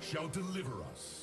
Shall deliver us.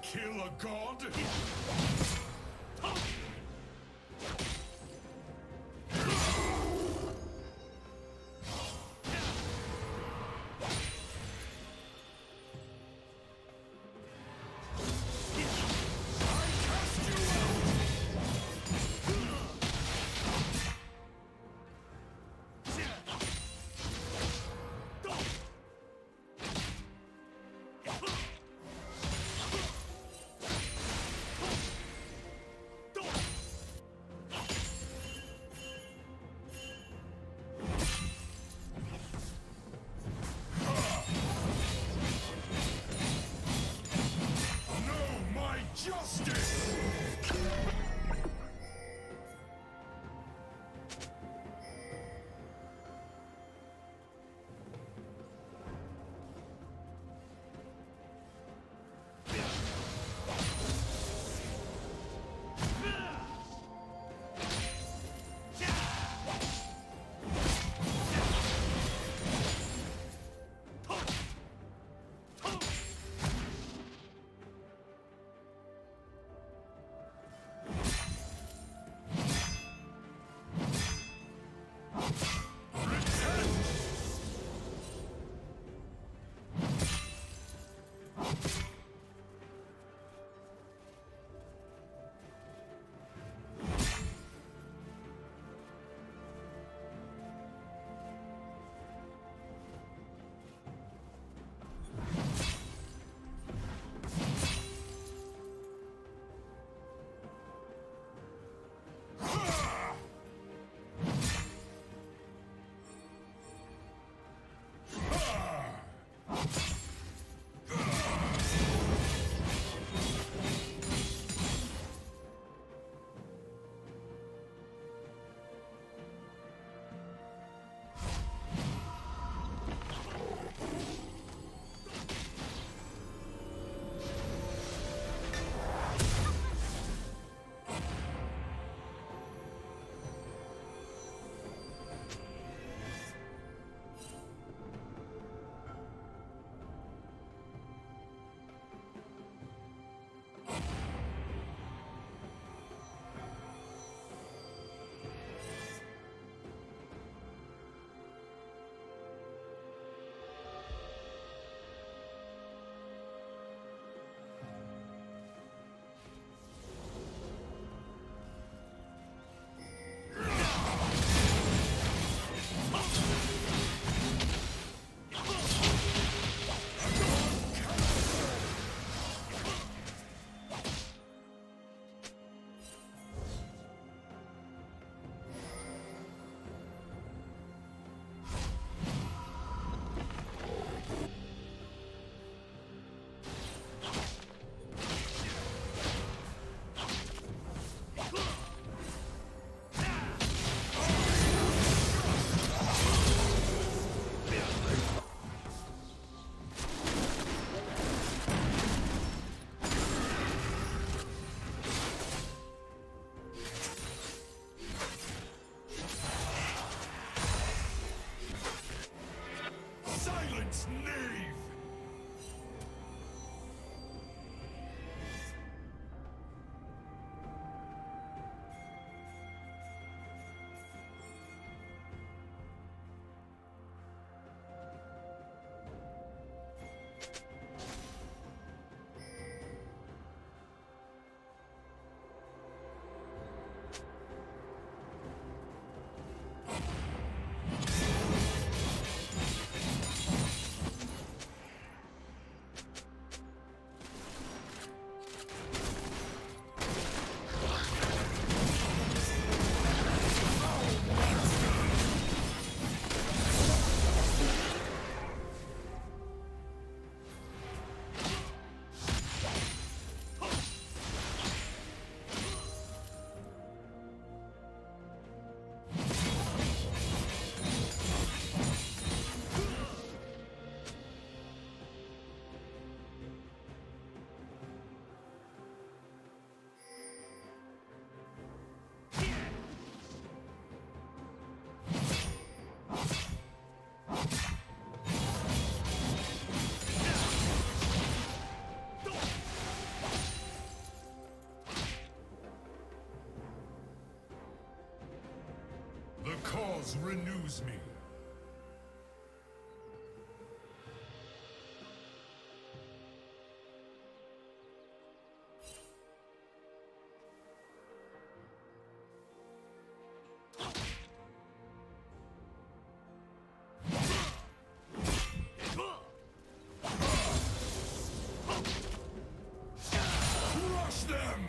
Kill a god? Giant's Knave! Renews me. Crush them!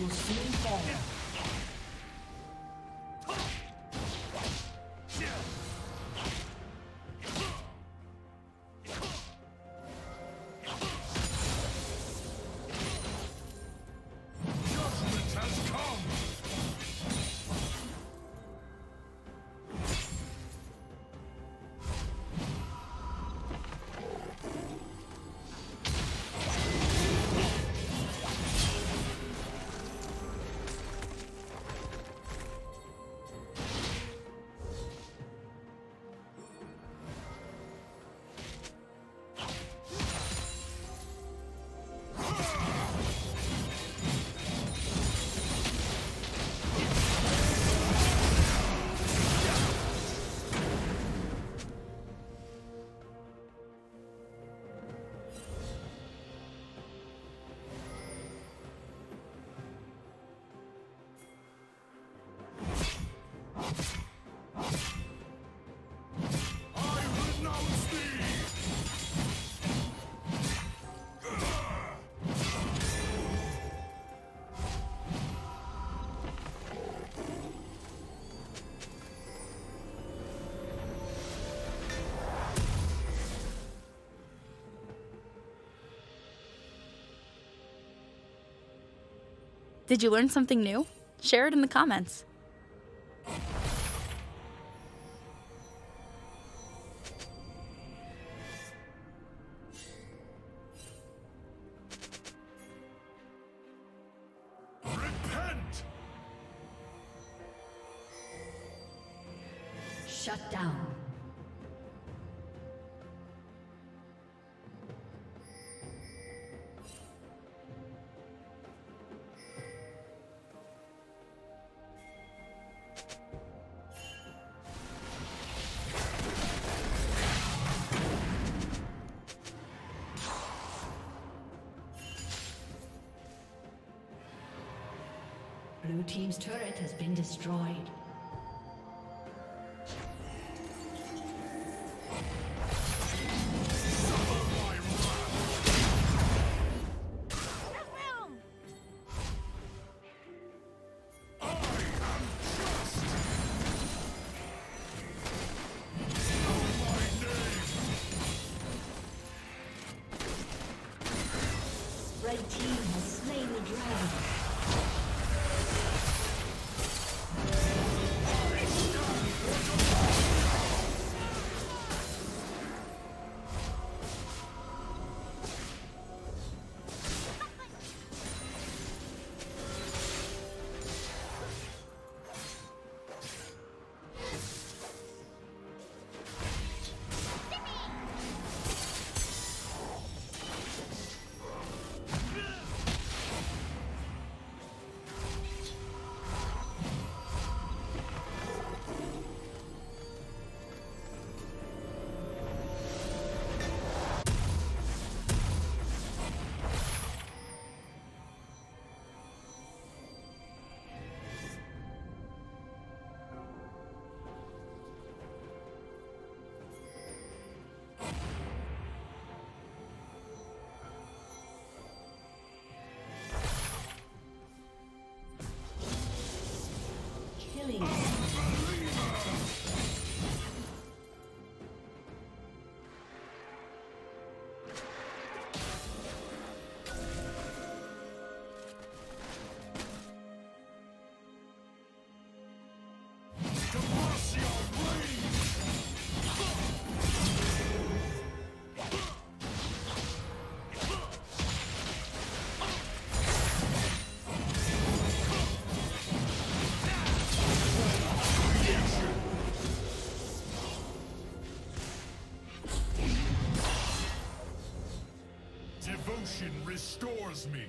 will soon fall. Did you learn something new? Share it in the comments. Repent! Shut down. Blue team's turret has been destroyed. Please. Devotion restores me.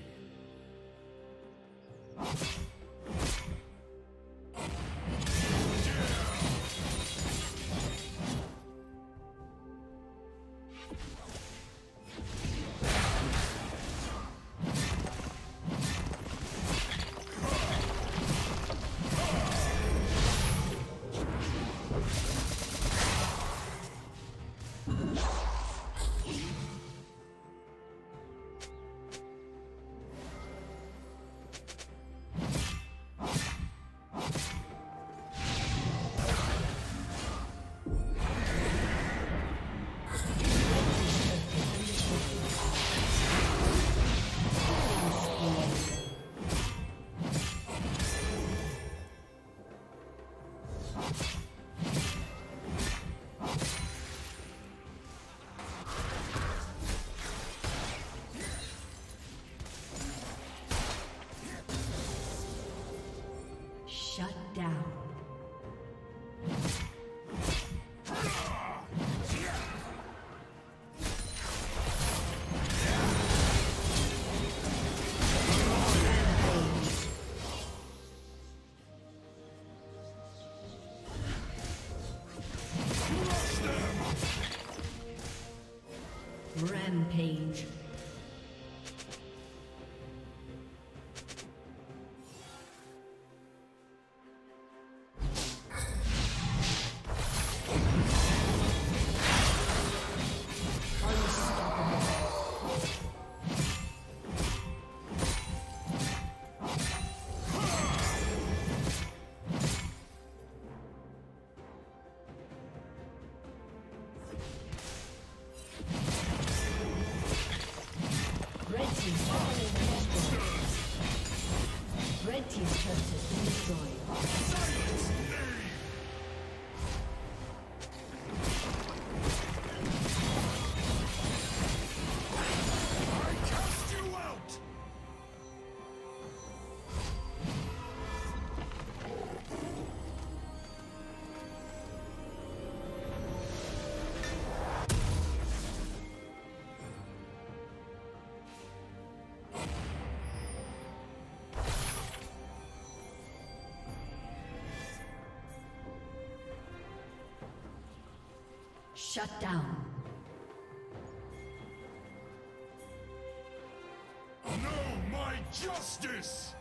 Shut down. Rampage. Shut down. No, my justice!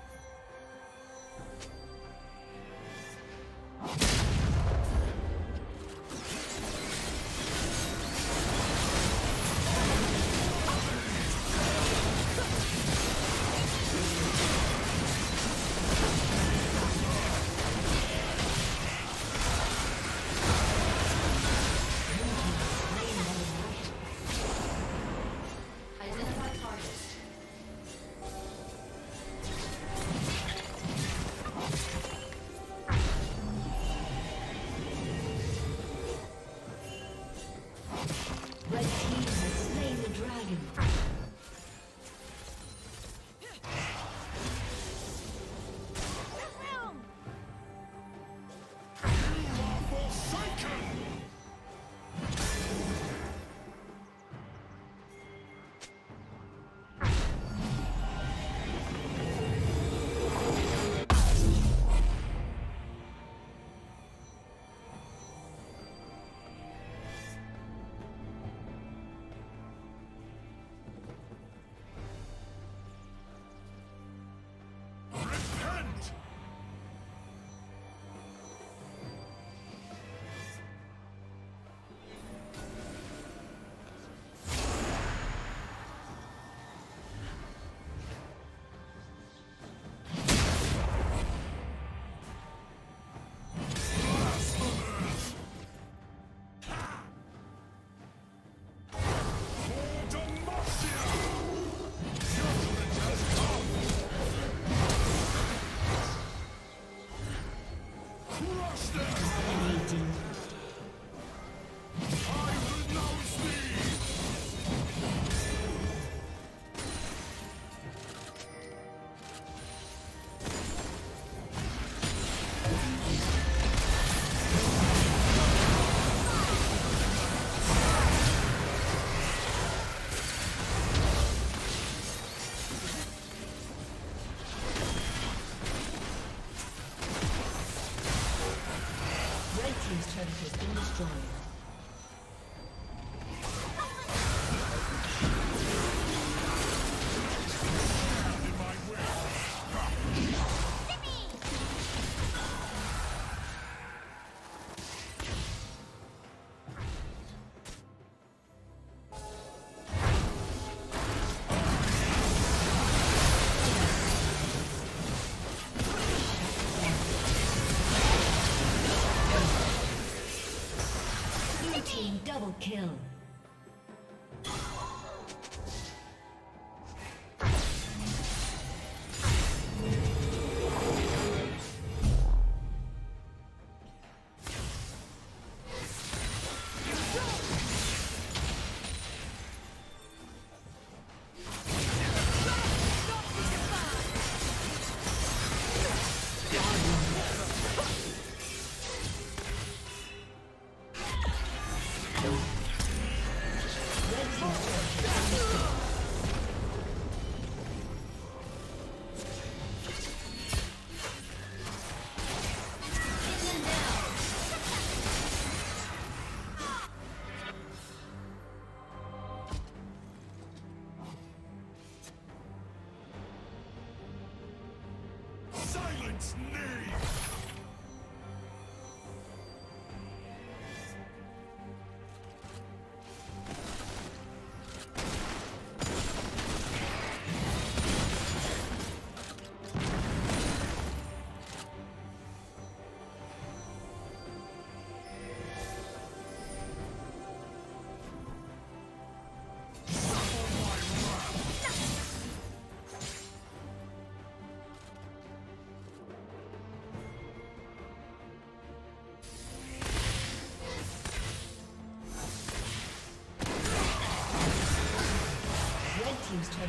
Double kill. His turret